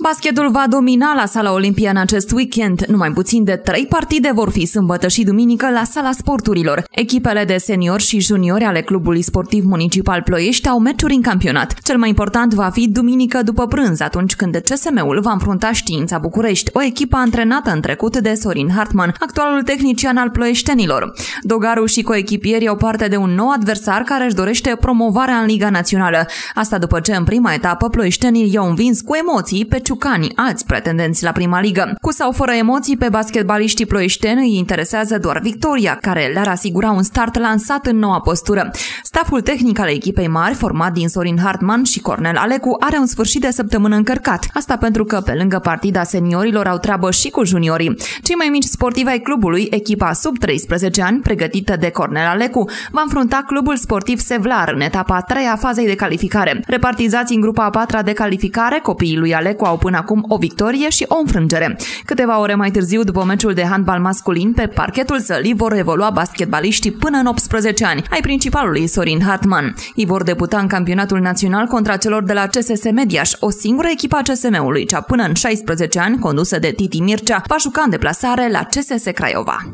Basketul va domina la Sala Olimpia în acest weekend. Numai puțin de 3 partide vor fi sâmbătă și duminică la Sala Sporturilor. Echipele de seniori și juniori ale Clubului Sportiv Municipal Ploiești au meciuri în campionat. Cel mai important va fi duminică după prânz, atunci când CSM-ul va înfrunta Știința București, o echipă antrenată în trecut de Sorin Hartmann, actualul tehnician al ploieștenilor. Dogaru și coechipierii au parte de un nou adversar care își dorește promovarea în Liga Națională. Asta după ce în prima etapă ploieștenii i-au învins cu emoții pe Ciucani, alți pretendenți la prima ligă. Cu sau fără emoții, pe basketbaliștii ploieșteni îi interesează doar victoria, care le-ar asigura un start lansat în noua postură. Staful tehnic al echipei mari, format din Sorin Hartmann și Cornel Alecu, are un sfârșit de săptămână încărcat. Asta pentru că, pe lângă partida seniorilor, au treabă și cu juniorii. Cei mai mici sportivi ai clubului, echipa sub 13 ani, pregătită de Cornel Alecu, va înfrunta Clubul Sportiv Sevlar în etapa a 3-a fazei de calificare. Repartizați în grupa a 4-a de calificare, copiii lui Alecu au până acum o victorie și o înfrângere. Câteva ore mai târziu, după meciul de handbal masculin, pe parchetul sălii vor evolua basketbaliștii până în 18 ani, ai principalului Sorin Hartmann. Ei vor debuta în campionatul național contra celor de la CSS Mediaș. O singură echipă a CSM-ului, cea până în 16 ani, condusă de Titi Mircea, va juca în deplasare la CSS Craiova.